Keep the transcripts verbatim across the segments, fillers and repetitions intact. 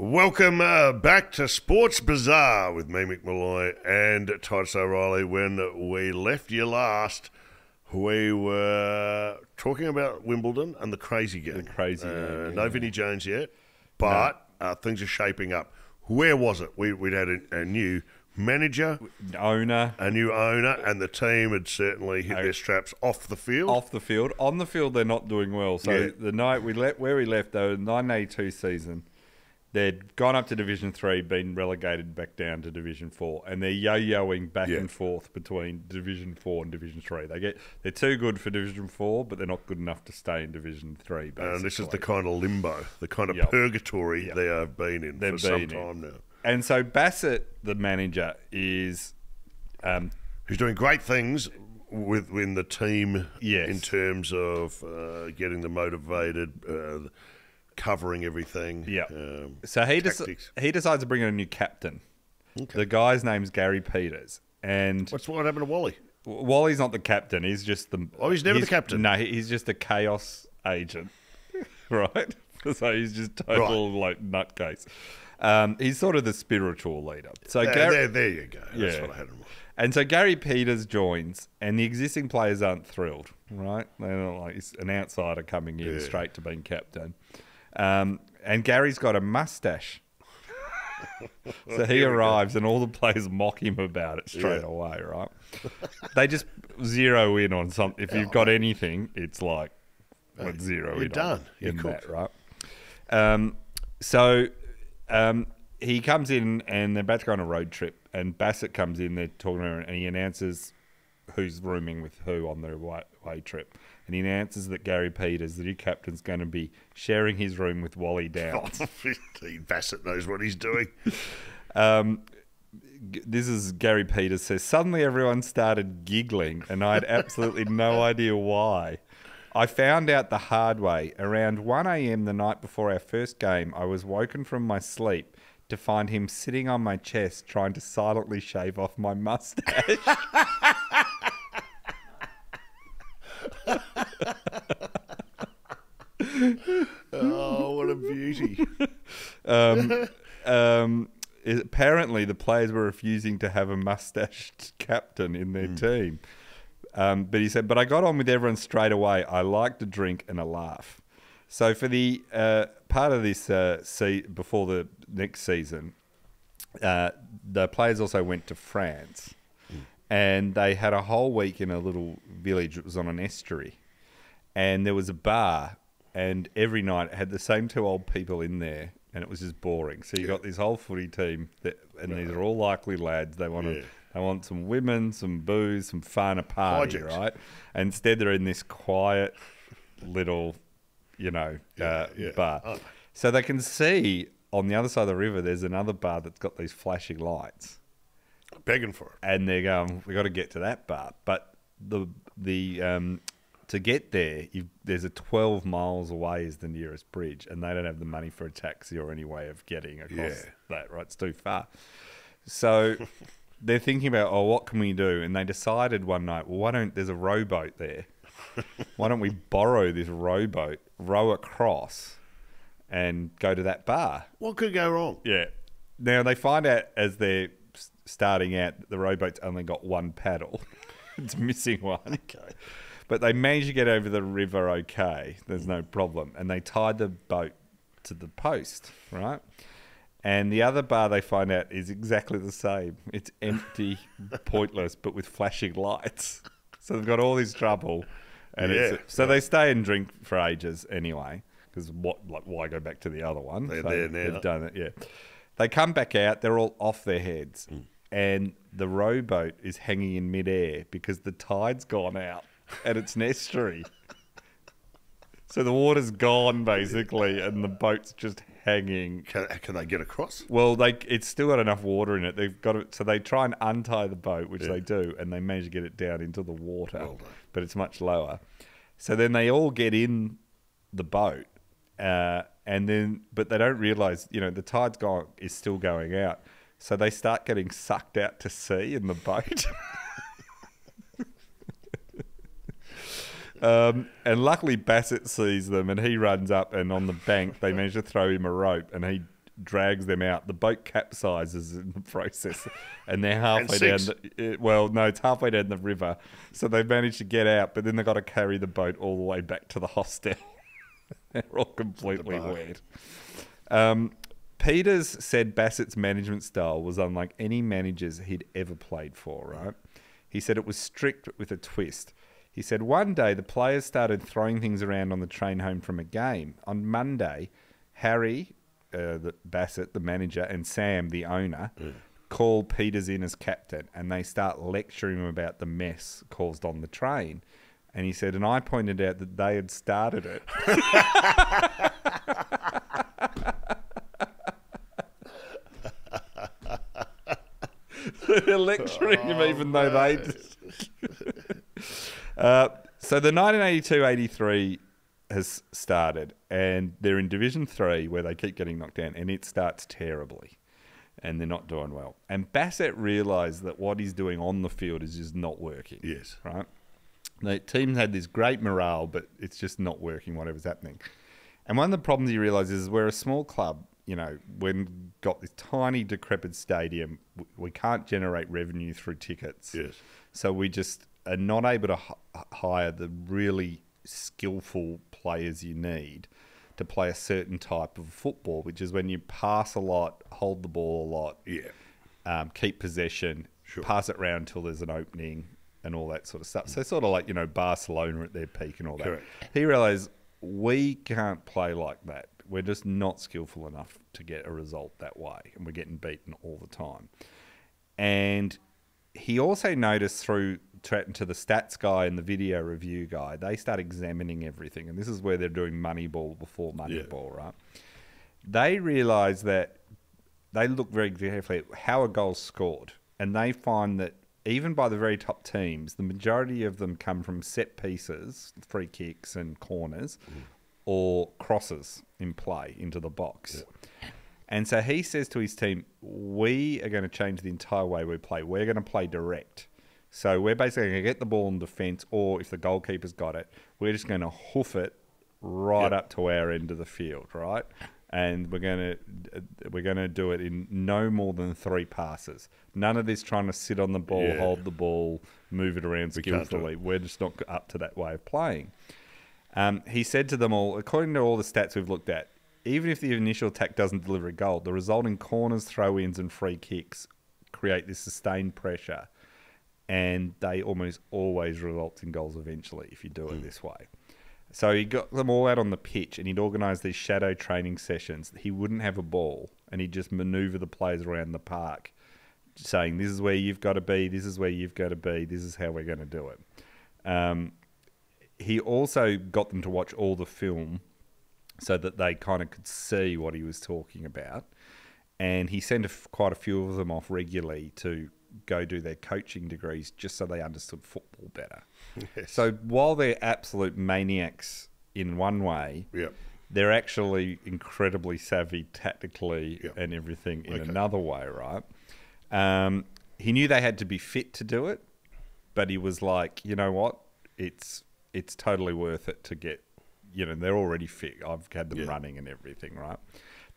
Welcome uh, back to Sports Bazaar with me, Mick Molloy, and Titus O'Reilly. When we left you last, we were talking about Wimbledon and the crazy game. The crazy game. Uh, yeah. No Vinnie Jones yet, but no. uh, things are shaping up. Where was it? We, we'd had a, a new manager. Owner. A new owner, and the team had certainly hit okay. their straps off the field. Off the field. On the field, they're not doing well. So yeah. the night we left, where we left, though, the nineteen eighty-two season, they'd gone up to Division three, been relegated back down to Division four, and they're yo-yoing back yeah. and forth between Division four and Division three. They get, they're too good for Division four, but they're not good enough to stay in Division three, basically. And this is the kind of limbo, the kind of yep. purgatory yep. they have been in They've for been some time in. now. And so Bassett, the manager, is... Um, He's doing great things within the team yes. in terms of uh, getting them motivated... Uh, covering everything. Yeah. Um, so he des he decides to bring in a new captain. Okay. The guy's name's Gary Peters. And what's what happened to Wally? Wally's not the captain. He's just the. Oh, he's never he's, the captain. No, he's just a chaos agent, right? So he's just total right. like nutcase. Um, he's sort of the spiritual leader. So there, Gary, there, there you go. That's yeah. what I had in mind. And so Gary Peters joins, and the existing players aren't thrilled, right? They're like it's an outsider coming in yeah. straight to being captain. Um, and Gary's got a mustache. So he arrives and all the players mock him about it straight yeah. away, right? They just zero in on something. If you've got anything, it's like well, zero You're in done. You're in that, right? Um, so um, he comes in and they're about to go on a road trip and Bassett comes in, they're talking to her and he announces who's rooming with who on their way, way trip. And he announces that Gary Peters, the new captain's going to be sharing his room with Wally Downs. Bassett knows what he's doing. um, this is Gary Peters says, suddenly everyone started giggling and I had absolutely no idea why. I found out the hard way. Around one A M the night before our first game, I was woken from my sleep to find him sitting on my chest trying to silently shave off my mustache. Oh, what a beauty. um, um, apparently the players were refusing to have a mustached captain in their mm. team. Um, but he said, but I got on with everyone straight away. I liked a drink and a laugh. So for the uh, part of this uh, se before the next season, uh, the players also went to France. And they had a whole week in a little village that was on an estuary. And there was a bar. And every night it had the same two old people in there. And it was just boring. So you yeah. got this whole footy team. That, and right. these are all likely lads. They want, yeah. a, they want some women, some booze, some fun, a party, Project. right? And instead they're in this quiet little, you know, yeah, uh, yeah. bar. Oh. So they can see on the other side of the river there's another bar that's got these flashing lights. Begging for it, and they're going, we got to get to that bar, but the the um to get there you, there's a twelve miles away is the nearest bridge and they don't have the money for a taxi or any way of getting across yeah. that, right? It's too far. So they're thinking about, oh, what can we do? And they decided one night, well, why don't there's a rowboat there, why don't we borrow this rowboat, row across and go to that bar? What could go wrong? Yeah. Now they find out as they're starting out, the rowboat's only got one paddle. It's missing one. Okay. But they managed to get over the river okay. There's no problem. And they tied the boat to the post, right? And the other bar they find out is exactly the same. It's empty, pointless, but with flashing lights. So they've got all this trouble. And yeah. it's, so yeah. they stay and drink for ages anyway. Because what, like, why go back to the other one? They're so there now. They've done it, yeah. They come back out. They're all off their heads. Mm. And the rowboat is hanging in midair because the tide's gone out and it's an estuary. So the water's gone, basically, and the boat's just hanging. Can, can they get across? Well, they, it's still got enough water in it. They've got it, so they try and untie the boat, which yeah. they do, and they manage to get it down into the water, well done. But it's much lower. So then they all get in the boat, uh, and then but they don't realise, you know, the tide's gone is still going out. So they start getting sucked out to sea in the boat. um, and luckily Bassett sees them and he runs up and on the bank they manage to throw him a rope and he drags them out. The boat capsizes in the process, and they're halfway down. The, it, well, no, it's halfway down the river, so they've managed to get out, but then they've got to carry the boat all the way back to the hostel. They're all completely weird. Um, Peters said Bassett's management style was unlike any managers he'd ever played for, right? He said it was strict with a twist. He said one day the players started throwing things around on the train home from a game. On Monday, Harry, uh, the Bassett, the manager, and Sam, the owner, mm. call Peters in as captain, and they start lecturing him about the mess caused on the train. And he said, and I pointed out that they had started it. They're lecturing him, oh, even though no. they... uh, so the nineteen eighty-two eighty-three has started, and they're in Division three, where they keep getting knocked down, and it starts terribly, and they're not doing well. And Bassett realised that what he's doing on the field is just not working. Yes. Right? The team had this great morale, but it's just not working, whatever's happening. And one of the problems he realises is we're a small club. You know, we've got this tiny, decrepit stadium. We can't generate revenue through tickets. Yes. So we just are not able to h hire the really skillful players you need to play a certain type of football, which is when you pass a lot, hold the ball a lot, yeah, um, keep possession, sure. pass it round till there's an opening, and all that sort of stuff. So sort of like, you know, Barcelona at their peak and all that. Correct. He realised we can't play like that. We're just not skillful enough to get a result that way, and we're getting beaten all the time. And he also noticed through chatting to the stats guy and the video review guy, they start examining everything, and this is where they're doing Moneyball before Moneyball, yeah. right? They realise that they look very carefully at how a goal's scored, and they find that even by the very top teams, the majority of them come from set pieces, free kicks and corners, mm. or crosses in play into the box. Yeah. And so he says to his team, we are going to change the entire way we play. We're going to play direct. So we're basically going to get the ball in defence, or if the goalkeeper's got it, we're just going to hoof it right yeah. up to our end of the field, right? And we're going to we're going to do it in no more than three passes. None of this trying to sit on the ball, yeah. hold the ball, move it around skillfully. We we're just not up to that way of playing. Um, he said to them all, according to all the stats we've looked at, even if the initial attack doesn't deliver a goal, the resulting corners, throw-ins and free kicks create this sustained pressure, and they almost always result in goals eventually if you do it mm. this way. So he got them all out on the pitch, and he'd organise these shadow training sessions. He wouldn't have a ball, and he'd just manoeuvre the players around the park, saying, this is where you've got to be, this is where you've got to be, this is how we're going to do it. Um... He also got them to watch all the film so that they kind of could see what he was talking about. And he sent a, quite a few of them off regularly to go do their coaching degrees just so they understood football better. Yes. So while they're absolute maniacs in one way, yep. they're actually incredibly savvy tactically yep. and everything in okay. another way, right? Um, he knew they had to be fit to do it, but he was like, you know what? It's... it's totally worth it to get, you know, they're already fit. I've had them yeah. running and everything, right?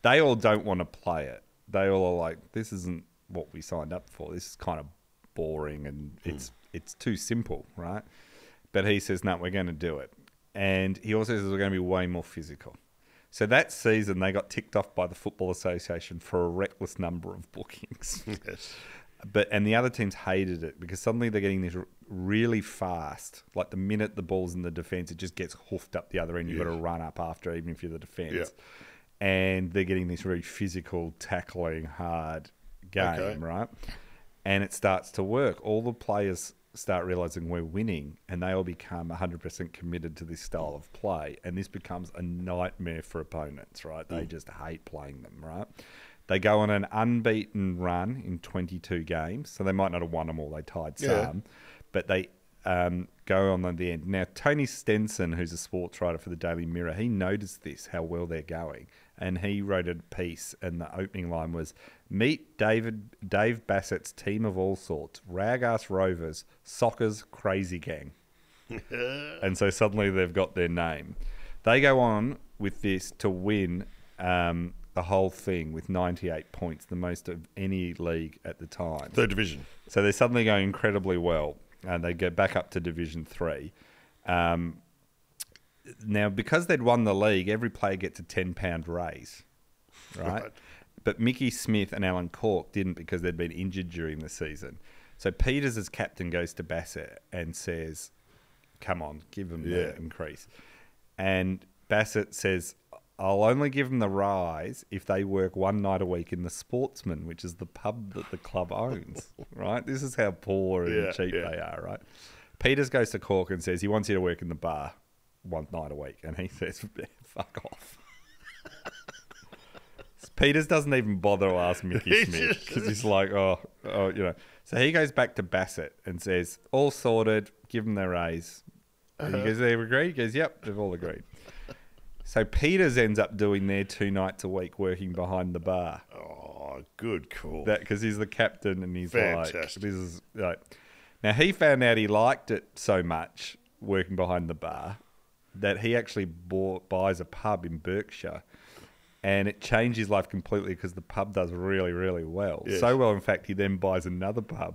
They all don't want to play it. They all are like, this isn't what we signed up for. This is kind of boring and mm. it's it's too simple, right? But he says, no, we're going to do it. And he also says we're going to be way more physical. So that season, they got ticked off by the Football Association for a reckless number of bookings. Yes. But and the other teams hated it because suddenly they're getting this really fast. Like the minute the ball's in the defence, it just gets hoofed up the other end. You've yes. got to run up after, even if you're the defence. Yeah. And they're getting this really physical, tackling, hard game, okay. right? And it starts to work. All the players start realising we're winning, and they all become one hundred percent committed to this style of play. And this becomes a nightmare for opponents, right? They mm. just hate playing them, right? They go on an unbeaten run in twenty-two games. So they might not have won them all. They tied some. Yeah. But they um, go on at the end. Now, Tony Stenson, who's a sports writer for the Daily Mirror, he noticed this, how well they're going. And he wrote a piece, and the opening line was, meet David, Dave Bassett's team of all sorts, rag-ass rovers, soccer's crazy gang. And so suddenly they've got their name. They go on with this to win... Um, the whole thing with ninety-eight points, the most of any league at the time. Third division. So they're suddenly going incredibly well, and they get back up to Division Three. Um, now, because they'd won the league, every player gets a ten pound raise, right? right? But Mickey Smith and Alan Cork didn't, because they'd been injured during the season. So Peters, as captain, goes to Bassett and says, come on, give him yeah. the increase. And Bassett says, I'll only give them the rise if they work one night a week in the Sportsman, which is the pub that the club owns, right? This is how poor and yeah, cheap yeah. they are, right? Peters goes to Cork and says he wants you to work in the bar one night a week. And he says, fuck off. Peters doesn't even bother to ask Mickey Smith, because he's like, oh, oh, you know. So he goes back to Bassett and says, all sorted, give them their raise. And he goes, they've agreed? He goes, yep, they've all agreed. So Peters ends up doing their two nights a week working behind the bar. Oh, good call. That, because he's the captain, and he's Fantastic. like, this is like. Now, he found out he liked it so much, working behind the bar, that he actually bought, buys a pub in Berkshire, and it changed his life completely, because the pub does really, really well. Yes. So well, in fact, he then buys another pub.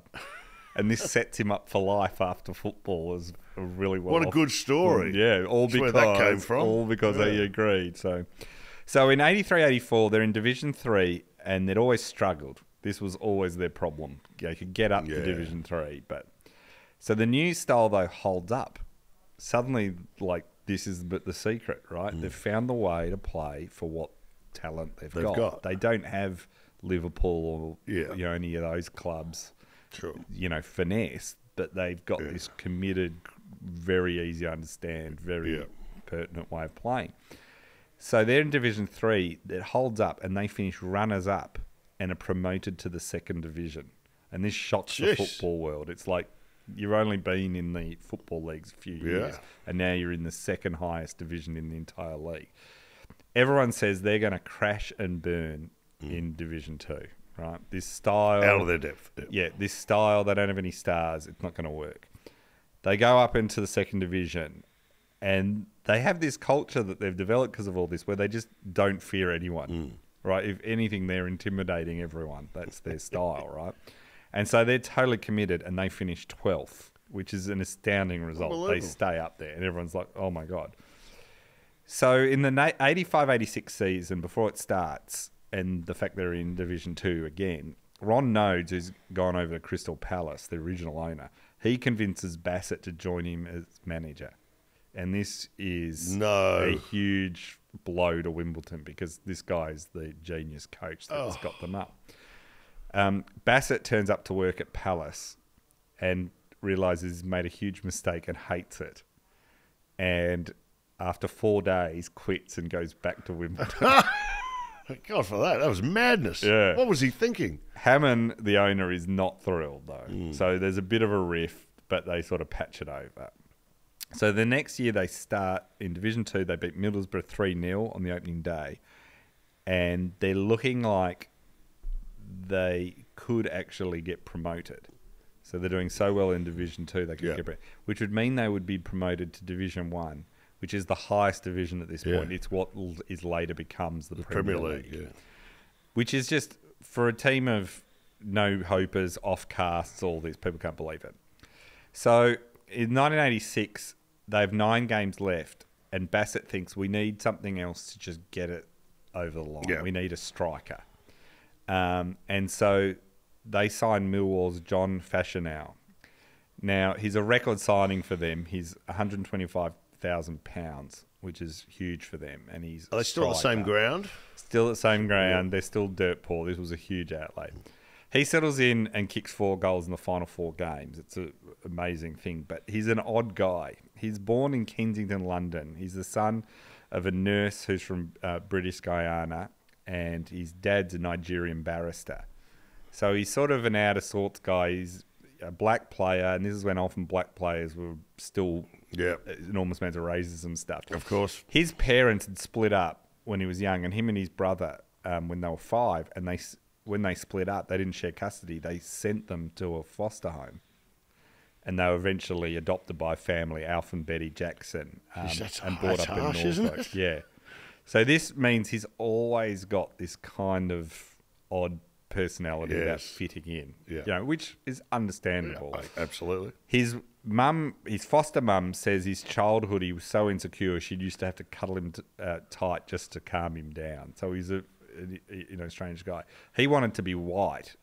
And this sets him up for life after football. Is a really well. What off. a good story! Yeah, all That's because where that came from. All because yeah. they agreed. So, so in eighty-three eighty-four, they're in Division Three, and they'd always struggled. This was always their problem. They could get up yeah. to Division Three, but so the new style though holds up. Suddenly, like this is but the secret, right? Mm. They've found the way to play for what talent they've, they've got. got. They don't have Liverpool or yeah. you know, any of those clubs. Sure. You know, finesse, but they've got yeah. this committed, very easy to understand, very yeah. pertinent way of playing. So they're in Division Three. It holds up, and they finish runners up and are promoted to the second division. And this shocks Jeez. the football world. It's like you've only been in the football leagues a few yeah. years, and now you're in the second highest division in the entire league. Everyone says they're going to crash and burn mm. in Division Two. Right, this style out of their depth. Yeah, yeah this style. They don't have any stars. It's not going to work. They go up into the second division, and they have this culture that they've developed because of all this, where they just don't fear anyone. Mm. Right? If anything, they're intimidating everyone. That's their style, right? And so they're totally committed, and they finish twelfth, which is an astounding result. They stay up there, and everyone's like, "Oh my god!" So in the eighty-five eighty-six season, before it starts. And the fact they're in Division Two again, Ron Noades, who's gone over to Crystal Palace, the original owner, he convinces Bassett to join him as manager. And this is no. a huge blow to Wimbledon, because this guy's the genius coach that's oh. got them up. Um, Bassett turns up to work at Palace and realises he's made a huge mistake and hates it. And after four days, quits and goes back to Wimbledon. God, for that. That was madness. Yeah. What was he thinking? Hammond, the owner, is not thrilled, though. Mm. So there's a bit of a rift, but they sort of patch it over. So the next year they start in Division Two. They beat Middlesbrough three nil on the opening day. And they're looking like they could actually get promoted. So they're doing so well in Division Two, they could yeah. get promoted, which would mean they would be promoted to Division One, which is the highest division at this yeah. point. It's what is later becomes the, the Premier, Premier League. League yeah. Which is just, for a team of no-hopers, off-casts, all these people can't believe it. So in nineteen eighty-six, they have nine games left, and Bassett thinks we need something else to just get it over the line. Yeah. We need a striker. Um, and so they sign Millwall's John Fashanu. Now, he's a record signing for them. He's one hundred twenty-five thousand pounds, which is huge for them, and he's are they still at the same ground still at the same ground yeah. They're still dirt poor. This was a huge outlay. He settles in and kicks four goals in the final four games. It's an amazing thing, but he's an odd guy. He's born in Kensington, London. He's the son of a nurse who's from uh, British Guyana, and his dad's a Nigerian barrister. So he's sort of an out of sorts guy. He's a black player, and this is when often black players were still yeah enormous amounts of racism and stuff. Of course, his parents had split up when he was young, and him and his brother um, when they were five, and they when they split up, they didn't share custody. They sent them to a foster home, and they were eventually adopted by family Alf and Betty Jackson, um, and brought up in Norfolk. Yeah, So this means he's always got this kind of odd personality yes. about fitting in, yeah. you know, which is understandable. Yeah, absolutely. His mum, his foster mum, says his childhood he was so insecure she used to have to cuddle him t uh, tight just to calm him down. So he's a, a you know strange guy. He wanted to be white.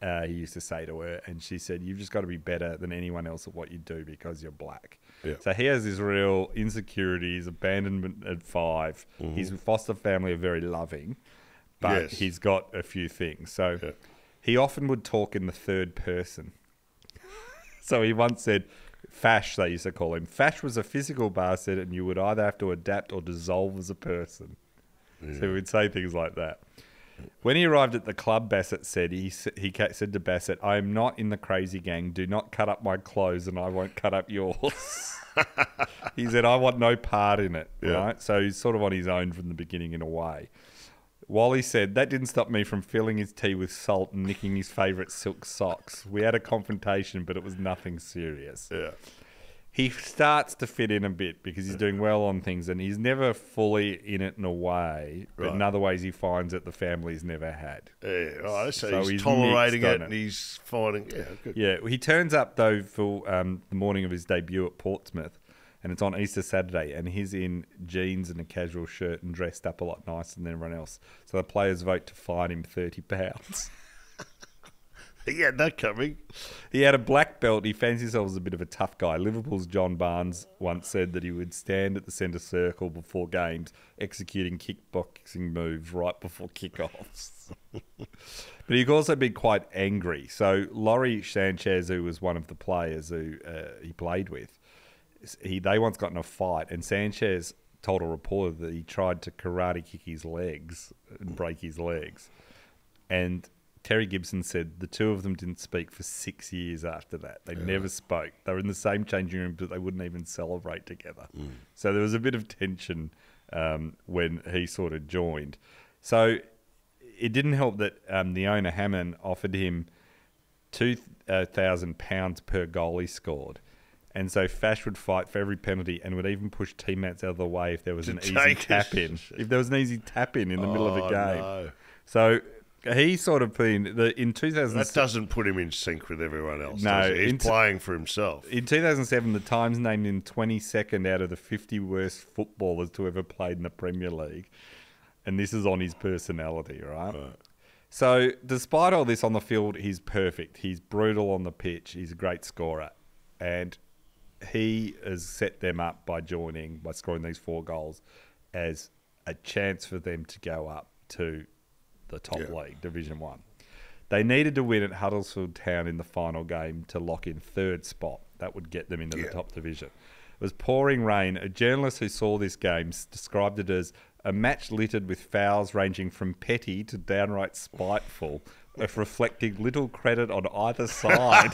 Uh, he used to say to her, and she said, "You've just got to be better than anyone else at what you do because you're black." Yeah. So he has his real insecurities, abandonment at five. Mm-hmm. His foster family are very loving, but yes. he's got a few things. So yeah. he often would talk in the third person. So he once said, "Fash," they used to call him. Fash was a physical Bassett, and you would either have to adapt or dissolve as a person. Yeah. So he would say things like that. When he arrived at the club, Bassett said, he, he said to Bassett, "I am not in the crazy gang. Do not cut up my clothes and I won't cut up yours." He said, "I want no part in it." Yeah. Right? So he's sort of on his own from the beginning in a way. Wally said, "That didn't stop me from filling his tea with salt and nicking his favourite silk socks. We had a confrontation, but it was nothing serious." Yeah. He starts to fit in a bit because he's doing well on things, and he's never fully in it in a way, but right. in other ways he finds that the family's never had. Yeah, right. so, so he's, he's tolerating mixed, it, it and he's finding... Yeah, good. Yeah, he turns up, though, for um, the morning of his debut at Portsmouth, and it's on Easter Saturday, and he's in jeans and a casual shirt and dressed up a lot nicer than everyone else. So the players vote to fine him thirty pounds. He had that coming. He had a black belt. He fancies himself as a bit of a tough guy. Liverpool's John Barnes once said that he would stand at the centre circle before games, executing kickboxing moves right before kickoffs. But he could also be quite angry. So Laurie Sanchez, who was one of the players who uh, he played with, he they once got in a fight, and Sanchez told a reporter that he tried to karate kick his legs and break his legs. And Terry Gibson said the two of them didn't speak for six years after that. They yeah. never spoke. They were in the same changing room, but they wouldn't even celebrate together. Mm. So there was a bit of tension um, when he sort of joined. So it didn't help that um, the owner, Hammond, offered him two thousand pounds per goal he scored. And so Fash would fight for every penalty and would even push teammates out of the way if there was an easy tap-in. If there was an easy tap-in in the oh, middle of a game. No. So... He sort of been the in two thousand. That doesn't put him in sync with everyone else. No, he's playing for himself. In two thousand seven, the Times named him twenty second out of the fifty worst footballers to ever played in the Premier League, and this is on his personality, right? right? So, despite all this on the field, he's perfect. He's brutal on the pitch. He's a great scorer, and he has set them up by joining by scoring these four goals as a chance for them to go up to the top yeah. league, Division One. They needed to win at Huddersfield Town in the final game to lock in third spot. That would get them into yeah. the top division. It was pouring rain. A journalist who saw this game described it as a match littered with fouls ranging from petty to downright spiteful, of reflecting little credit on either side.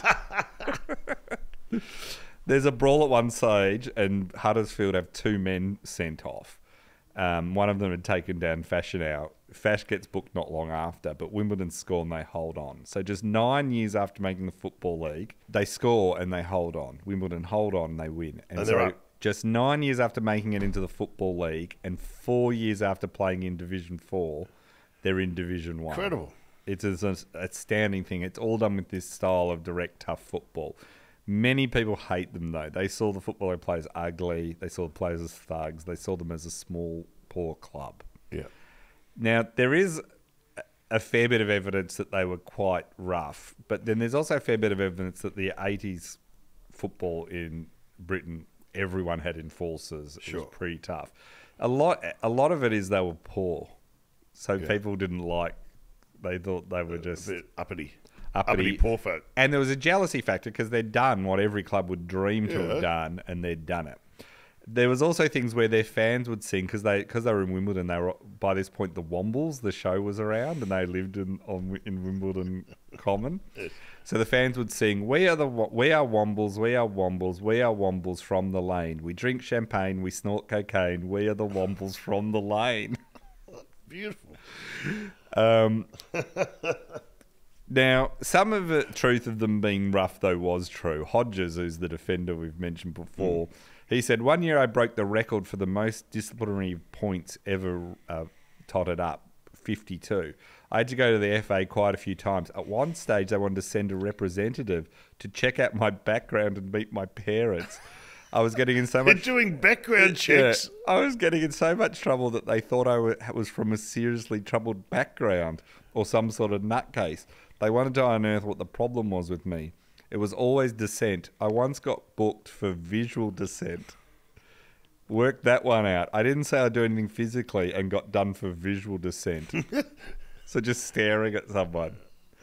There's a brawl at one stage, and Huddersfield have two men sent off. Um, one of them had taken down Fashanu. Fash gets booked not long after, but Wimbledon score and they hold on. So just nine years after making the Football League, they score and they hold on. Wimbledon hold on and they win. And, and so up. just nine years after making it into the Football League and four years after playing in Division Four, they're in Division One. Incredible. It's an outstanding thing. It's all done with this style of direct, tough football. Many people hate them, though. They saw the football players ugly. They saw the players as thugs. They saw them as a small, poor club. Yeah. Now, there is a fair bit of evidence that they were quite rough, but then there's also a fair bit of evidence that the eighties football in Britain, everyone had enforcers. Sure. It was pretty tough. A lot, a lot of it is they were poor, so yeah. people didn't like... They thought they were just... A bit uppity. Uppity, uppity poor folk. And there was a jealousy factor because they'd done what every club would dream to yeah. have done, and they'd done it. There was also things where their fans would sing because they because they were in Wimbledon. They were by this point the Wombles. The show was around, and they lived in on in Wimbledon Common. So the fans would sing, "We are the we are Wombles, we are Wombles, we are Wombles from the lane. We drink champagne, we snort cocaine. We are the Wombles from the lane." Beautiful. Um, now, some of the truth of them being rough though was true. Hodges, who's the defender we've mentioned before. Mm. He said, one year I broke the record for the most disciplinary points ever uh, totted up, fifty-two. I had to go to the F A quite a few times. At one stage, they wanted to send a representative to check out my background and meet my parents. I was getting in so much... They're doing background checks. Yeah, I was getting in so much trouble that they thought I was from a seriously troubled background or some sort of nutcase. They wanted to unearth what the problem was with me. It was always dissent. I once got booked for visual dissent. Work that one out. I didn't say I'd do anything physically and got done for visual dissent. So just staring at someone.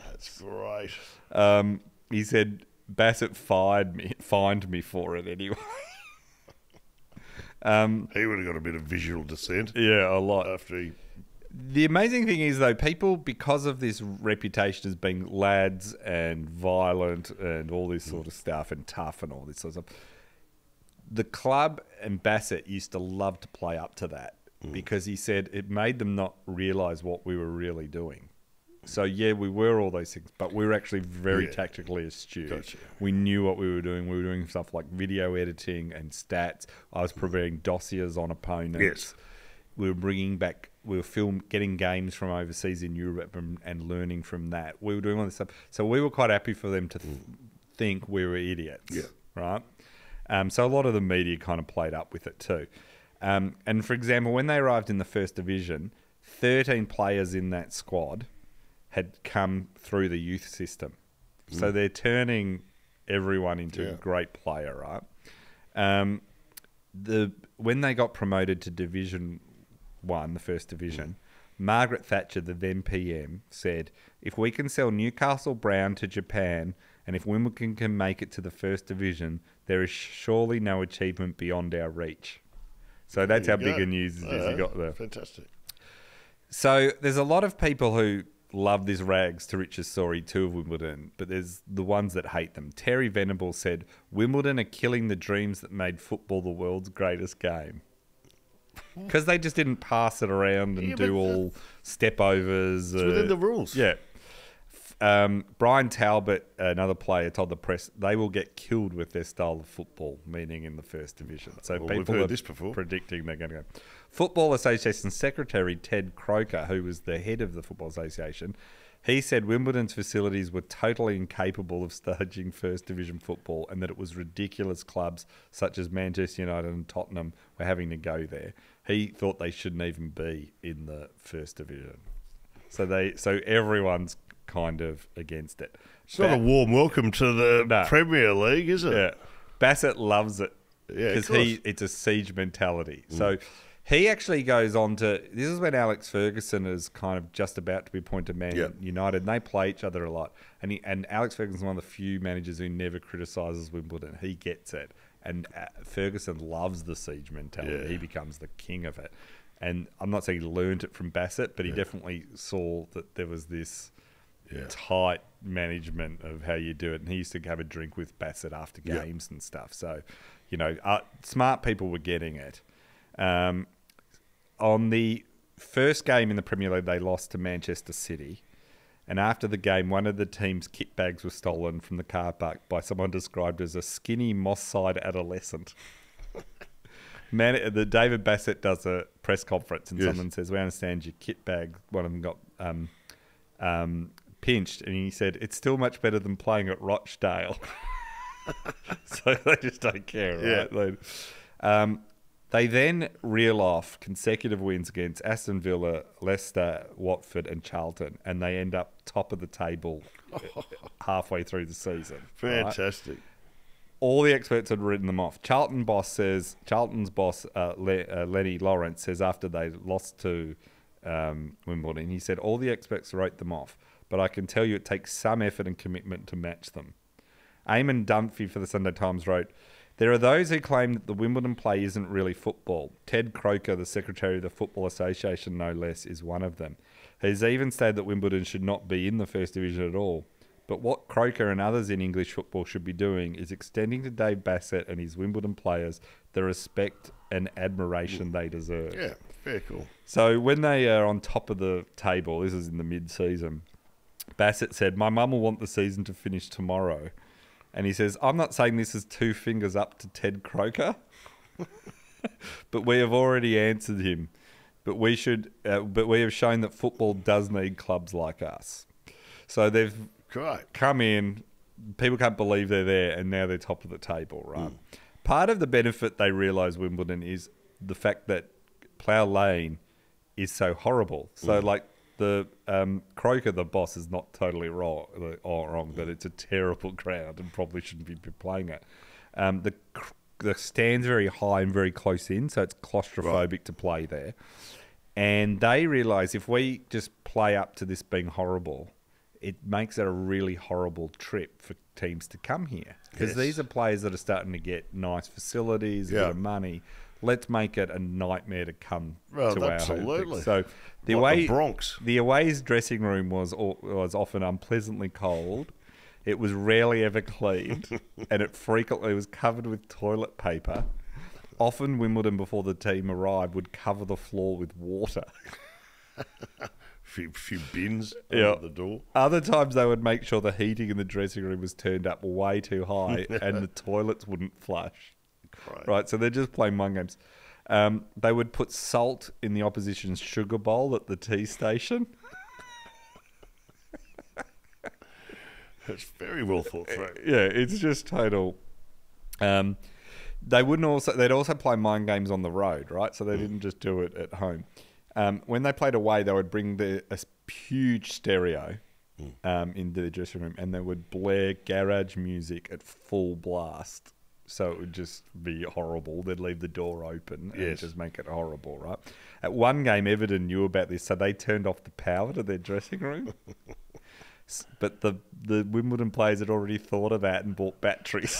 That's great. Um, he said... Bassett fired me, fined me for it anyway. um, he would have got a bit of visual dissent. Yeah, a lot. After he... The amazing thing is, though, people, because of this reputation as being lads and violent and all this sort of stuff and tough and all this sort of stuff, the club and Bassett used to love to play up to that mm. because he said it made them not realise what we were really doing. So, yeah, we were all those things, but we were actually very yeah. tactically astute. Gotcha. We knew what we were doing. We were doing stuff like video editing and stats. I was preparing dossiers on opponents. Yes. We were bringing back, we were film, getting games from overseas in Europe and, and learning from that. We were doing all this stuff. So we were quite happy for them to th think we were idiots, yeah. right? Um, so a lot of the media kind of played up with it too. Um, and, for example, when they arrived in the First Division, thirteen players in that squad... had come through the youth system. Mm. So they're turning everyone into yeah. a great player, right? Um, the when they got promoted to Division One, the First Division, mm. Margaret Thatcher, the then P M, said, if we can sell Newcastle Brown to Japan and if Wimbledon can make it to the First Division, there is surely no achievement beyond our reach. So that's how big a news it is you got there. Fantastic. So there's a lot of people who... love this rags to riches story too of Wimbledon, but there's the ones that hate them. Terry Venables said, Wimbledon are killing the dreams that made football the world's greatest game. Because they just didn't pass it around and yeah, do all step overs. It's uh, within the rules. Yeah. Um, Brian Talbot, another player, told the press, they will get killed with their style of football, meaning in the First Division. So well, people are this before. predicting they're going to go. Football Association Secretary Ted Croker, who was the head of the Football Association, he said Wimbledon's facilities were totally incapable of staging First Division football and that it was ridiculous clubs such as Manchester United and Tottenham were having to go there. He thought they shouldn't even be in the First Division. So they, so everyone's kind of against it. It's but, not a warm welcome to the no. Premier League, is it? Yeah. Bassett loves it because yeah, he it's a siege mentality. Mm. So... he actually goes on to... This is when Alex Ferguson is kind of just about to be appointed Man yep. United, and they play each other a lot. And he, and Alex Ferguson's one of the few managers who never criticises Wimbledon. He gets it. And uh, Ferguson loves the siege mentality. Yeah. He becomes the king of it. And I'm not saying he learned it from Bassett, but he yeah. definitely saw that there was this yeah. tight management of how you do it. And he used to have a drink with Bassett after games yep. and stuff. So, you know, uh, smart people were getting it. Um, on the first game in the Premier League, they lost to Manchester City. And after the game, one of the team's kit bags was stolen from the car park by someone described as a skinny Moss-side adolescent. Man, the David Bassett does a press conference and yes. someone says, we understand your kit bag, one of them got um, um, pinched. And he said, it's still much better than playing at Rochdale. So they just don't care, right? Yeah. They, um, They then reel off consecutive wins against Aston Villa, Leicester, Watford and Charlton, and they end up top of the table halfway through the season. Fantastic. Right? All the experts had written them off. Charlton boss says, Charlton's boss, uh, Le uh, Lenny Lawrence, says after they lost to um, Wimbledon, he said, all the experts wrote them off, but I can tell you it takes some effort and commitment to match them. Eamon Dunphy for the Sunday Times wrote, there are those who claim that the Wimbledon play isn't really football. Ted Croker, the secretary of the Football Association, no less, is one of them. He's even stated that Wimbledon should not be in the First Division at all. But what Croker and others in English football should be doing is extending to Dave Bassett and his Wimbledon players the respect and admiration they deserve. Yeah, very cool. So when they are on top of the table, this is in the mid-season, Bassett said, my mum will want the season to finish tomorrow. And he says, I'm not saying this is two fingers up to Ted Croker, But we have already answered him. But we should. Uh, but we have shown that football does need clubs like us. So they've Correct. come in. People can't believe they're there, and now they're top of the table, right? Mm. Part of the benefit they realise Wimbledon is the fact that Plough Lane is so horrible. So, mm. like the um, Croker, the boss, is not totally wrong. Or wrong, but it's a terrible ground and probably shouldn't be playing it. Um, the the stand's very high and very close in, so it's claustrophobic right. to play there. And they realise if we just play up to this being horrible, it makes it a really horrible trip for teams to come here. Because yes. these are players that are starting to get nice facilities, yeah. a bit of money. Let's make it a nightmare to come well, to absolutely. Our So the, like away, the Bronx. The away's dressing room was, was often unpleasantly cold. It was rarely ever cleaned. And it frequently was covered with toilet paper. Often Wimbledon, before the team arrived, would cover the floor with water. Few, few bins yeah. under the door. Other times they would make sure the heating in the dressing room was turned up way too high and the toilets wouldn't flush. Right. right, so they're just playing mind games. Um, they would put salt in the opposition's sugar bowl at the tea station. That's very well thought through. Yeah, it's just total. Um, they wouldn't also. They'd also play mind games on the road, right? So they mm. didn't just do it at home. Um, when they played away, they would bring the, a huge stereo mm. um, into the dressing room, and they would blare garage music at full blast. So it would just be horrible. They'd leave the door open and yes. just make it horrible, right? At one game, Everton knew about this, so they turned off the power to their dressing room. But the, the Wimbledon players had already thought of that and bought batteries.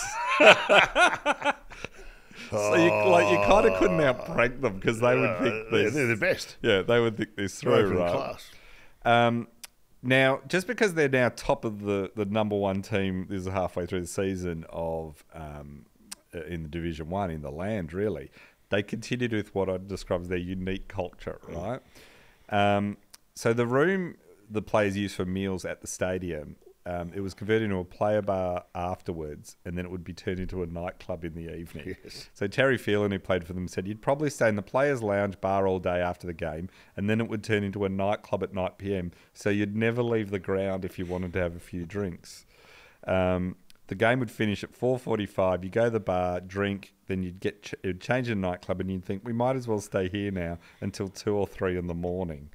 So you, like, you kind of couldn't outprank them because they would think this. Yeah, they're the best. Yeah, they would think this through, right? Class. Um, now, just because they're now top of the, the number one team, this is halfway through the season of um, in the Division One in the land, really, they continued with what I describe as their unique culture, right? Mm. Um, so the room the players used for meals at the stadium. Um, it was converted into a player bar afterwards, and then it would be turned into a nightclub in the evening. Yes. So Terry Phelan, who played for them, said you'd probably stay in the players' lounge bar all day after the game, and then it would turn into a nightclub at nine p m, so you'd never leave the ground if you wanted to have a few drinks. Um, the game would finish at four forty-five, you go to the bar, drink, then you'd get ch it'd change to a nightclub, and you'd think, we might as well stay here now until two or three in the morning.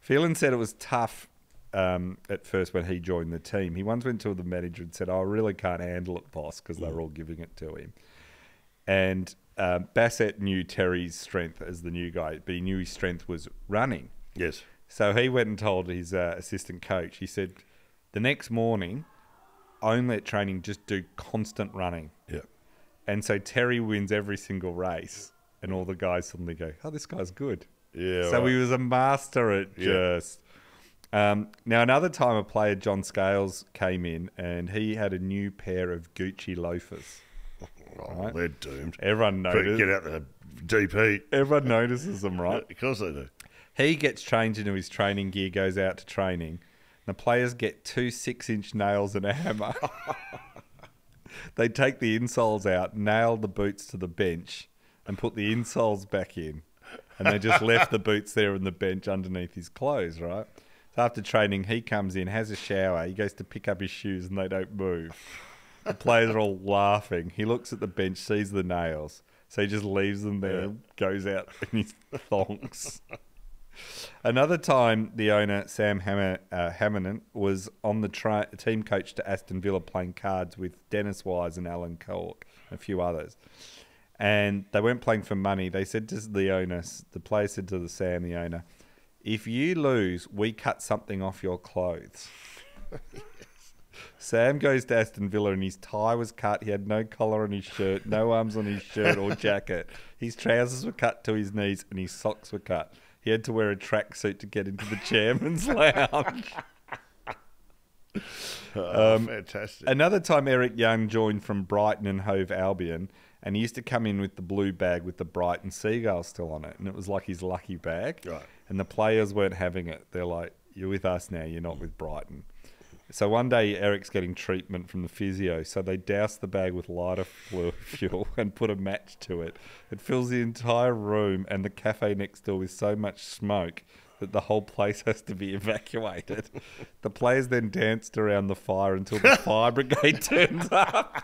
Phelan said it was tough Um, at first when he joined the team. He once went to the manager and said, oh, I really can't handle it, boss, because they were all giving it to him. And uh, Bassett knew Terry's strength as the new guy, but he knew his strength was running. Yes. So he went and told his uh, assistant coach, he said, the next morning, only at training, just do constant running. Yeah. And so Terry wins every single race, and all the guys suddenly go, oh, this guy's good. Yeah. So right. he was a master at yeah. just... Um, now, another time a player, John Scales, came in and he had a new pair of Gucci loafers. Oh, right? They're doomed. Everyone notices. Get out the deep heat. Everyone notices them, right? Of course they do. He gets changed into his training gear, goes out to training. And the players get two six-inch nails and a hammer. They take the insoles out, nail the boots to the bench and put the insoles back in. And they just left the boots there on the bench underneath his clothes, right? So after training, he comes in, has a shower, he goes to pick up his shoes and they don't move. The players are all laughing. He looks at the bench, sees the nails. So he just leaves them there, yeah. goes out in his thongs. Another time, the owner, Sam Hammer, uh, Hammerant, was on the tra team coach to Aston Villa playing cards with Dennis Wise and Alan Cork and a few others. And they weren't playing for money. They said to the owner, the player said to the Sam, the owner, if you lose, we cut something off your clothes. Yes. Sam goes to Aston Villa and his tie was cut. He had no collar on his shirt, no arms on his shirt or jacket. His trousers were cut to his knees and his socks were cut. He had to wear a tracksuit to get into the chairman's lounge. Oh, um, fantastic. Another time Eric Young joined from Brighton and Hove Albion, and he used to come in with the blue bag with the Brighton seagull still on it, and it was like his lucky bag. Right. And the players weren't having it. They're like, you're with us now, you're not with Brighton. So one day Eric's getting treatment from the physio, so they douse the bag with lighter fuel and put a match to it. It fills the entire room and the cafe next door with so much smoke that the whole place has to be evacuated. The players then danced around the fire until the fire brigade turns up.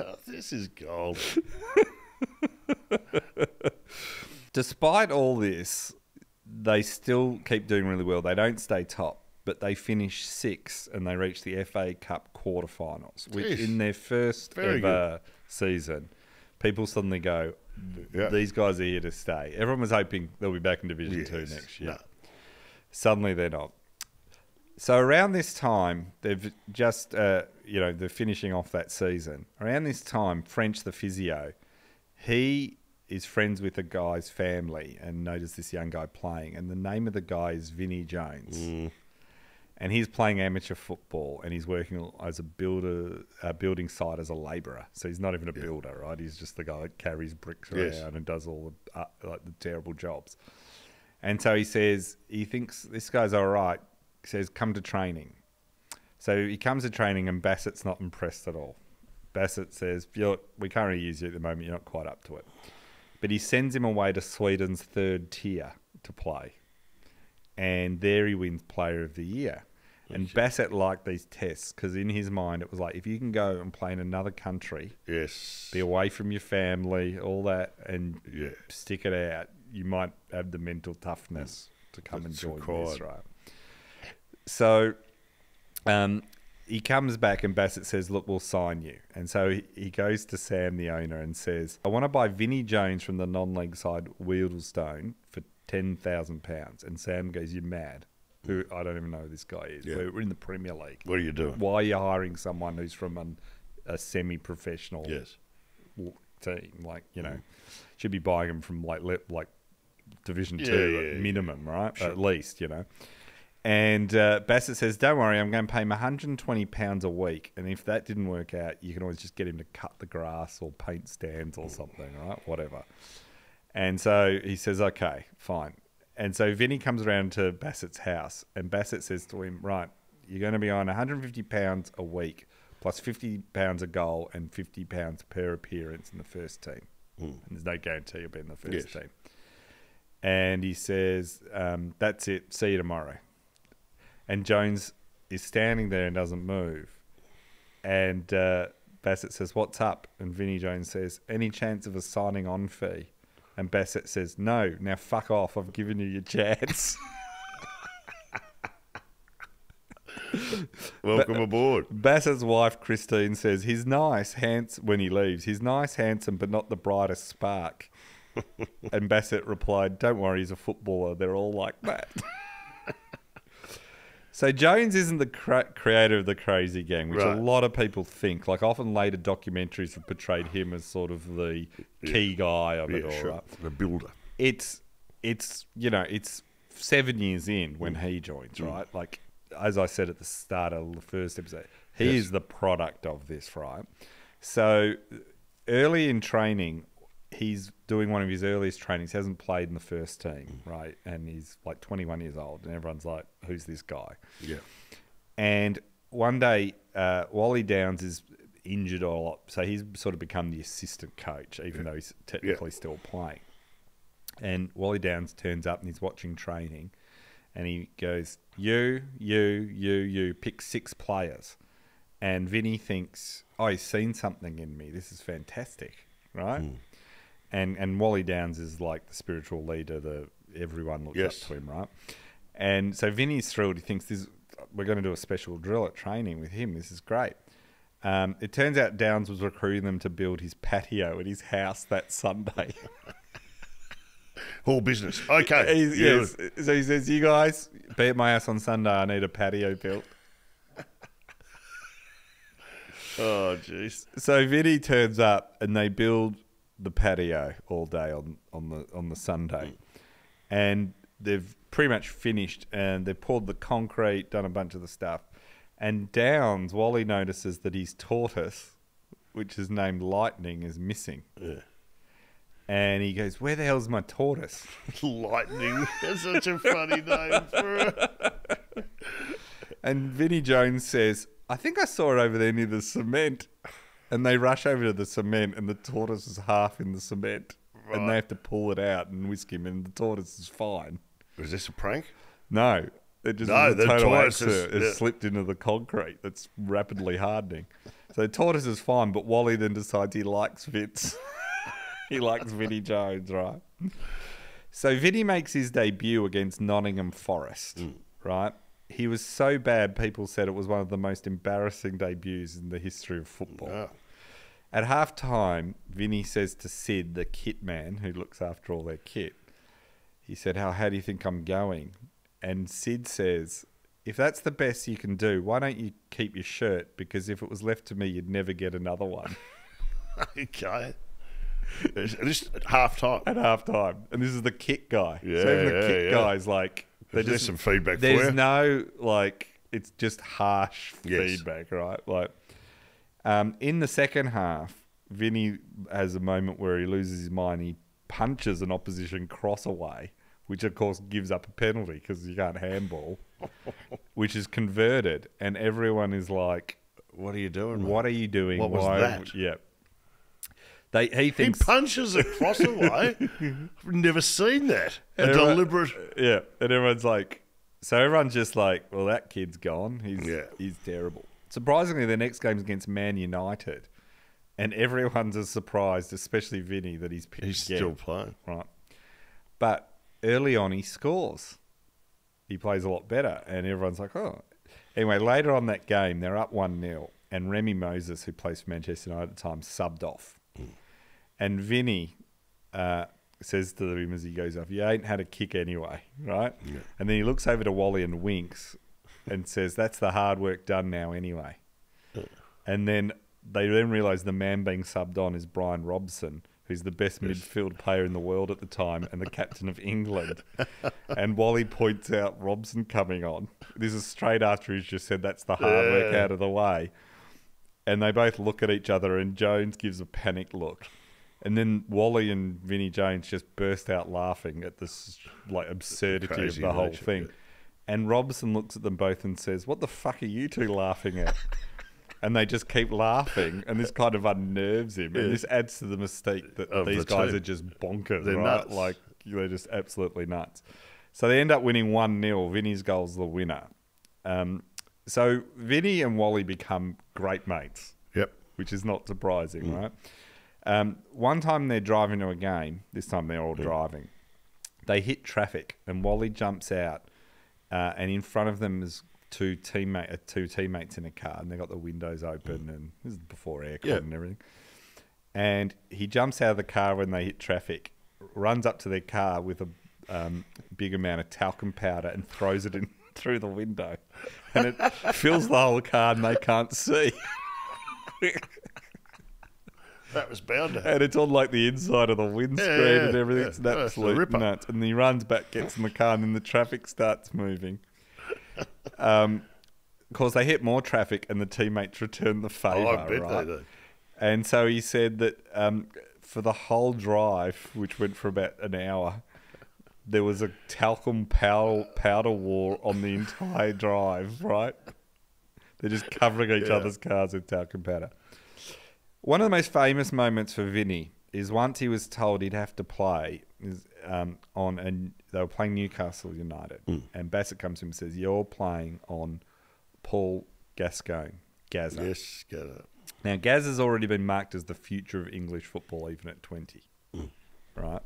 Oh, this is gold. Despite all this, they still keep doing really well. They don't stay top, but they finish sixth and they reach the F A Cup quarterfinals, which Jeez. in their first Very ever good. season, people suddenly go, yeah. these guys are here to stay. Everyone was hoping they'll be back in Division yes. two next year. No. Suddenly they're not. So around this time, they've just, uh, you know, they're finishing off that season. Around this time, French, the physio, he is friends with a guy's family and noticed this young guy playing. And the name of the guy is Vinnie Jones. Mm. And he's playing amateur football, and he's working as a builder, a building site as a labourer. So he's not even a yeah. builder, right? He's just the guy that carries bricks around yes. and does all the uh, like the terrible jobs. And so he says he thinks this guy's all right. He says, "Come to training." So he comes to training, and Bassett's not impressed at all. Bassett says, "Look, we can't really use you at the moment. You're not quite up to it." But he sends him away to Sweden's third tier to play. And there he wins Player of the Year. And sure. Bassett liked these tests because in his mind it was like, if you can go and play in another country, yes, be away from your family, all that, and yeah. stick it out, you might have the mental toughness to come That's and join this, right? So um, he comes back and Bassett says, look, we'll sign you. And so he, he goes to Sam, the owner, and says, I want to buy Vinnie Jones from the non-league side Wealdstone for ten thousand pounds. And Sam goes, you're mad. Who I don't even know who this guy is. Yeah. We're in the Premier League. What are you doing? Why are you hiring someone who's from an, a semi-professional yes. team? Like, you know, mm. should be buying him from like like Division yeah, two yeah, at minimum, yeah. right? Sure. At least, you know. And uh, Bassett says, don't worry, I'm going to pay him one hundred and twenty pounds a week. And if that didn't work out, you can always just get him to cut the grass or paint stands or something, right? Whatever. And so he says, okay, fine. And so Vinnie comes around to Bassett's house and Bassett says to him, right, you're going to be on one hundred and fifty pounds a week plus fifty pounds a goal and fifty pounds per appearance in the first team. Mm. And there's no guarantee you'll be in the first yes. team. And he says, um, that's it, see you tomorrow. And Jones is standing there and doesn't move. And uh, Bassett says, what's up? And Vinnie Jones says, any chance of a signing on fee? And Bassett says, no, now fuck off. I've given you your chance. Welcome but, aboard. Bassett's wife, Christine, says, he's nice, handsome, when he leaves. He's nice, handsome, but not the brightest spark. And Bassett replied, don't worry, he's a footballer. They're all like that. So Jones isn't the cra creator of the Crazy Gang, which right. a lot of people think. Like often later documentaries have portrayed him as sort of the yeah. key guy of yeah, it all, sure. right? The builder. It's, it's you know, it's seven years in when he joins, mm. right? Like, as I said at the start of the first episode, he yes. is the product of this, right? So early in training, he's doing one of his earliest trainings. He hasn't played in the first team, mm. right? And he's like twenty-one years old, and everyone's like, who's this guy? Yeah. And one day, uh, Wally Downs is injured a lot, so he's sort of become the assistant coach, even yeah. though he's technically yeah. still playing. And Wally Downs turns up and he's watching training, and he goes, you, you, you, you, pick six players. And Vinnie thinks, oh, he's seen something in me. This is fantastic, right? Mm. And and Wally Downs is like the spiritual leader that everyone looks yes. up to him, right? And so Vinny's thrilled. He thinks this, we're going to do a special drill at training with him. This is great. Um, it turns out Downs was recruiting them to build his patio at his house that Sunday. All business. Okay. He's, yes. So he says, you guys, be at my house on Sunday. I need a patio built. Oh, jeez. So Vinnie turns up and they build the patio all day on on the on the Sunday, mm. and they've pretty much finished and they've poured the concrete, done a bunch of the stuff, and Downs, Wally notices that his tortoise, which is named Lightning, is missing. Yeah. And he goes, where the hell's my tortoise? Lightning. That's such a funny name for her. And Vinnie Jones says, I think I saw it over there near the cement. And they rush over to the cement, and the tortoise is half in the cement. Right. And they have to pull it out and whisk him, and the tortoise is fine. Was this a prank? No. It just no, the tortoise has yeah. slipped into the concrete that's rapidly hardening. So the tortoise is fine, but Wally then decides he likes Vince. He likes Vinnie Jones, right? So Vinnie makes his debut against Nottingham Forest, mm. right? He was so bad, people said it was one of the most embarrassing debuts in the history of football. Yeah. At half-time, Vinnie says to Sid, the kit man who looks after all their kit, he said, how, how do you think I'm going? And Sid says, if that's the best you can do, why don't you keep your shirt? Because if it was left to me, you'd never get another one. Okay. Just at half-time. At half-time. And this is the kit guy. Yeah, so even the yeah, kit yeah. guy's like... There's just, some feedback for you. There's no, like, it's just harsh yes. feedback, right? Like, um, in the second half, Vinnie has a moment where he loses his mind. He punches an opposition cross away, which, of course, gives up a penalty because you can't handball, which is converted. And everyone is like, what are you doing? What man? are you doing? What was Why? that? Yeah. They, he, thinks, he punches a cross away. I've never seen that. A everyone, deliberate. Yeah. And everyone's like, so everyone's just like, well, that kid's gone. He's, yeah. he's terrible. Surprisingly, the next game's against Man United. And everyone's as surprised, especially Vinnie, that he's picked He's again. still playing. Right. But early on, he scores. He plays a lot better. And everyone's like, oh. Anyway, later on that game, they're up one nil. And Remy Moses, who plays for Manchester United at the time, subbed off. Mm. And Vinnie uh, says to him as he goes off, you ain't had a kick anyway, right? Yeah. And then he looks over to Wally and winks and says, that's the hard work done now anyway. Yeah. And then they then realise the man being subbed on is Brian Robson, who's the best yes. midfield player in the world at the time and the captain of England. And Wally points out Robson coming on. This is straight after he's just said, that's the hard yeah. work out of the way. And they both look at each other and Jones gives a panicked look. And then Wally and Vinnie Jones just burst out laughing at this like absurdity Crazy of the whole nature, thing. Yeah. And Robson looks at them both and says, what the fuck are you two laughing at? And they just keep laughing. And this kind of unnerves him. Yeah. And this adds to the mystique that of these the guys team. are just bonkers. They're right? nuts. Like, they're just absolutely nuts. So they end up winning one nil. Vinnie's goal's the winner. Um, so Vinnie and Wally become great mates. Yep. Which is not surprising, mm. right? Um, one time they're driving to a game. This time they're all mm. driving. They hit traffic, and Wally jumps out, uh, and in front of them is two teammate, uh, two teammates in a car, and they got the windows open, mm. and this is before aircon yep. and everything. And he jumps out of the car when they hit traffic, runs up to their car with a um, big amount of talcum powder and throws it in through the window, and it fills the whole car, and they can't see. That was bound to happen. And it's on like the inside of the windscreen yeah, yeah, and everything. Yeah. It's an absolute oh, nuts. And he runs back, gets in the car, and then the traffic starts moving. Um, of course, they hit more traffic, and the teammates return the favour. Oh, I bet right? they do. And so he said that um, for the whole drive, which went for about an hour, there was a talcum powder, powder war on the entire drive, right? They're just covering each yeah. other's cars with talcum powder. One of the most famous moments for Vinnie is once he was told he'd have to play um, on, and they were playing Newcastle United, mm. and Bassett comes to him and says, "You're playing on Paul Gascoigne, Gazza." Yes, Gazza. Now Gazza's already been marked as the future of English football, even at twenty, mm. right?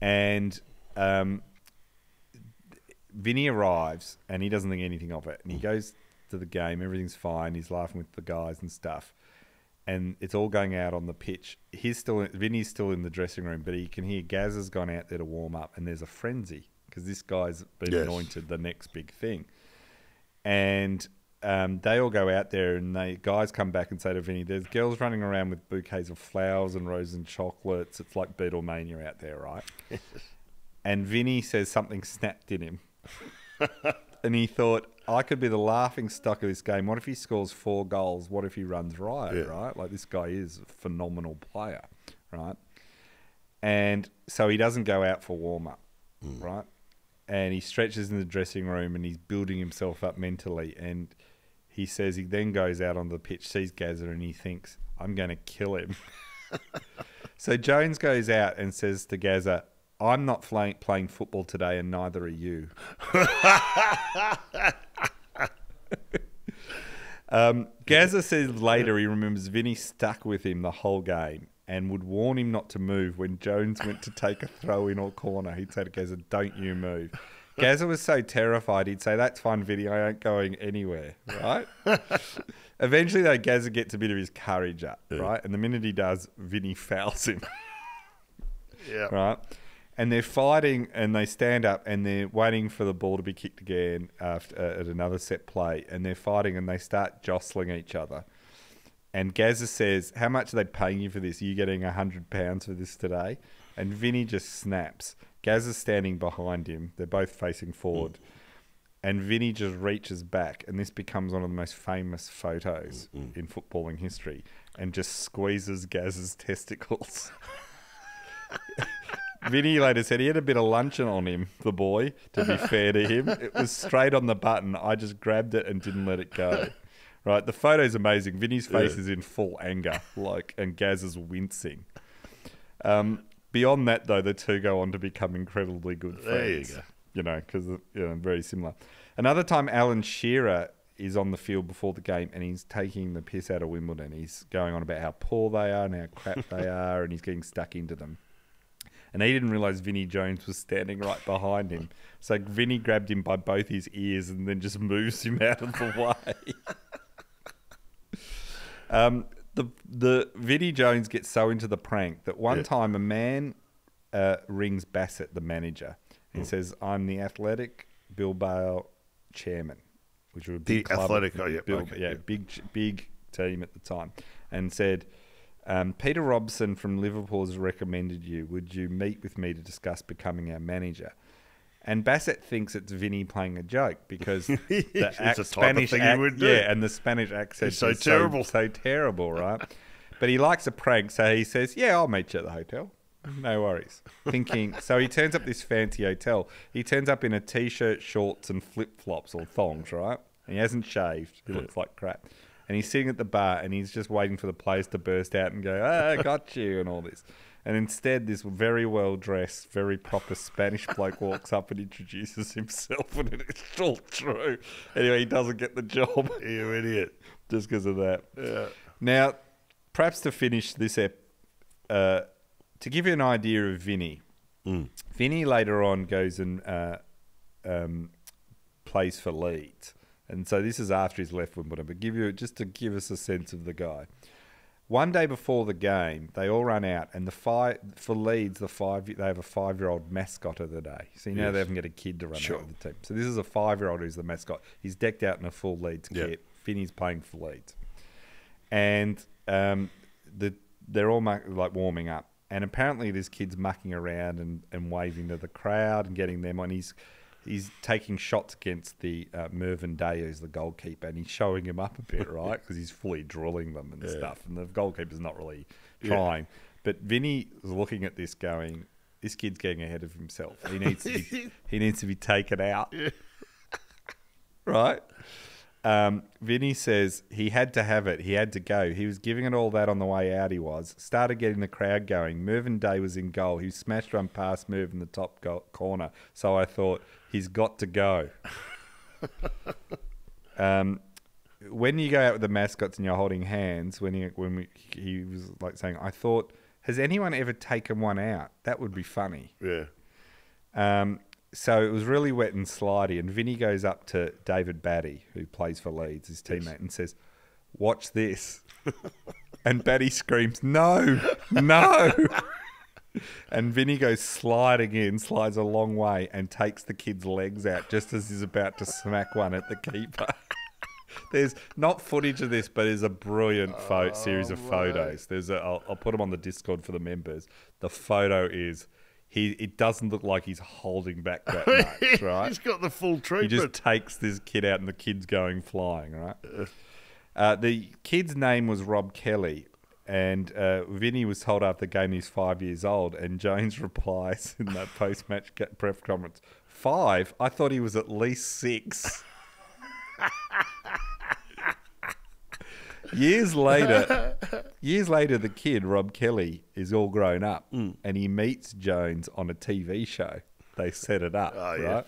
And um, Vinnie arrives, and he doesn't think anything of it, and he goes to the game. Everything's fine. He's laughing with the guys and stuff. And it's all going out on the pitch. He's still, Vinny's still in the dressing room, but he can hear Gaz has gone out there to warm up, and there's a frenzy because this guy's been yes. anointed the next big thing. And um, they all go out there, and the guys come back and say to Vinnie, there's girls running around with bouquets of flowers and roses and chocolates. It's like Beatlemania out there, right? And Vinnie says something snapped in him. And he thought, I could be the laughing stock of this game. What if he scores four goals? What if he runs riot, yeah. right? Like, this guy is a phenomenal player, right? And so he doesn't go out for warm-up, mm. right? and he stretches in the dressing room and he's building himself up mentally. And he says he then goes out on the pitch, sees Gazza, and he thinks, I'm going to kill him. So Jones goes out and says to Gazza, I'm not playing football today and neither are you. um, Gazza says later he remembers Vinnie stuck with him the whole game and would warn him not to move when Jones went to take a throw in or corner. He'd say to Gazza, don't you move. Gazza was so terrified, he'd say, that's fine, Vinnie, I ain't going anywhere, right? Eventually, though, Gazza gets a bit of his courage up, yeah. right? And the minute he does, Vinnie fouls him. Yeah. Right? And they're fighting and they stand up and they're waiting for the ball to be kicked again after, uh, at another set play. And they're fighting and they start jostling each other. And Gazza says, how much are they paying you for this? Are you getting one hundred pounds for this today? And Vinnie just snaps. Gazza's standing behind him. They're both facing forward. Mm. And Vinnie just reaches back. And this becomes one of the most famous photos Mm-mm. in footballing history. And just squeezes Gazza's testicles. Vinnie later said he had a bit of luncheon on him, the boy, to be fair to him. It was straight on the button. I just grabbed it and didn't let it go. Right, the photo's amazing. Vinnie's face yeah. is in full anger, like, and Gazza's wincing. Um, beyond that, though, the two go on to become incredibly good friends. There you go. You know, because you know, very similar. Another time, Alan Shearer is on the field before the game and he's taking the piss out of Wimbledon. He's going on about how poor they are and how crap they are, and he's getting stuck into them. And he didn't realise Vinnie Jones was standing right behind him. So Vinnie grabbed him by both his ears and then just moves him out of the way. Um, the the Vinnie Jones gets so into the prank that one yeah. time a man uh, rings Bassett, the manager, and mm. says, "I'm the Athletic Bilbao chairman," which was a big the club Athletic, oh, yeah, Bil okay, yeah, yeah, big big team at the time, and said, um, "Peter Robson from Liverpool has recommended you. Would you meet with me to discuss becoming our manager?" And Bassett thinks it's Vinnie playing a joke because the it's act, a type Spanish of thing act, he would do. Yeah, and the Spanish accent so is terrible. so terrible, so terrible, right? But he likes a prank, so he says, "Yeah, I'll meet you at the hotel, no worries." Thinking, so he turns up this fancy hotel. He turns up in a t-shirt, shorts, and flip flops or thongs, right? And he hasn't shaved. He looks like crap, and he's sitting at the bar and he's just waiting for the players to burst out and go, "Ah, oh, got you," and all this. And instead, this very well-dressed, very proper Spanish bloke walks up and introduces himself, and it's all true. Anyway, he doesn't get the job. You idiot. Just because of that. Yeah. Now, perhaps to finish this ep, uh, to give you an idea of Vinnie. Mm. Vinnie later on goes and uh, um, plays for Leeds. And so this is after he's left Wimbledon. But give you, just to give us a sense of the guy. One day before the game, they all run out, and the five for Leeds, the five they have a five-year-old mascot of the day. So you know yes. they haven't got a kid to run sure. out with the team. So this is a five-year-old who's the mascot. He's decked out in a full Leeds yep. kit. Finney's playing for Leeds, and um, the they're all like warming up, and apparently this kid's mucking around and and waving to the crowd and getting them on. He's he's taking shots against the uh, Mervyn Day, who's the goalkeeper, and he's showing him up a bit, right? Because he's fully drilling them and yeah. stuff, and the goalkeeper's not really trying. Yeah. But Vinnie is looking at this going, this kid's getting ahead of himself. He needs to be, he needs to be taken out, yeah. right? Um, Vinnie says he had to have it. He had to go. He was giving it all that on the way out, he was. Started getting the crowd going. Mervyn Day was in goal. He smashed one past Mervyn in the top goal corner. So I thought, he's got to go. um, when you go out with the mascots and you're holding hands, when he, when we, he was like saying, I thought, has anyone ever taken one out? That would be funny. Yeah. Um, so it was really wet and slidey, and Vinnie goes up to David Batty, who plays for Leeds, his teammate, yes. and says, watch this. And Batty screams, no, no. And Vinnie goes sliding in, slides a long way, and takes the kid's legs out just as he's about to smack one at the keeper. There's not footage of this, but there's a brilliant fo oh, series of photos. There's a, I'll, I'll put them on the Discord for the members. The photo is... He, it doesn't look like he's holding back that much, right? He's got the full treatment. He just takes this kid out and the kid's going flying, right? Uh, the kid's name was Rob Kelly, and uh, Vinnie was told after the game he's five years old, and Jones replies in that post-match press conference, Five? I thought he was at least six. Years later, years later, the kid, Rob Kelly, is all grown up mm. and he meets Jones on a T V show. They set it up, oh, right? Yeah.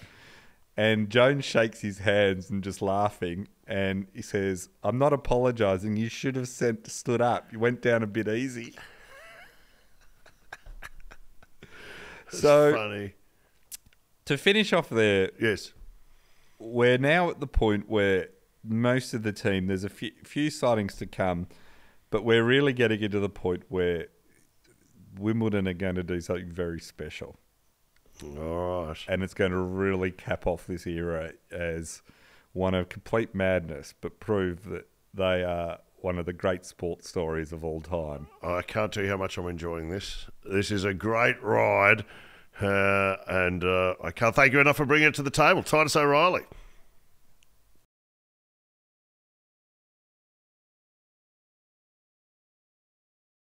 And Jones shakes his hands and just laughing, and he says, "I'm not apologising. You should have sent, stood up. You went down a bit easy." That's so funny. To finish off there, yes, we're now at the point where most of the team, there's a few, few sightings to come, but we're really getting into the point where Wimbledon are going to do something very special. All right. And it's going to really cap off this era as one of complete madness, but prove that they are one of the great sports stories of all time. I can't tell you how much I'm enjoying this. This is a great ride, uh, and uh, I can't thank you enough for bringing it to the table. Titus O'Reilly.